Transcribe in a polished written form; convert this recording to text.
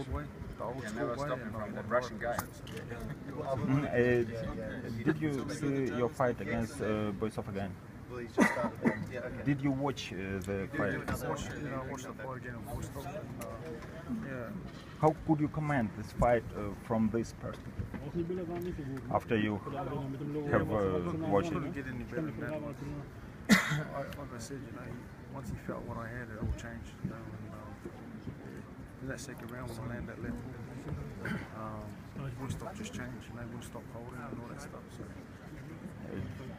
old way, Russian guy. Did you see your fight against Boytsov again? Did you watch the fight? Yeah, I watched the fight again with Boytsov. How could you comment this fight from this perspective? After you have watched it? Like I said, you know, once he felt what I had, it all changed. You know, in that second round, when I landed that left hook, Boytsov just changed. You know, Boytsov holding and all that stuff. So.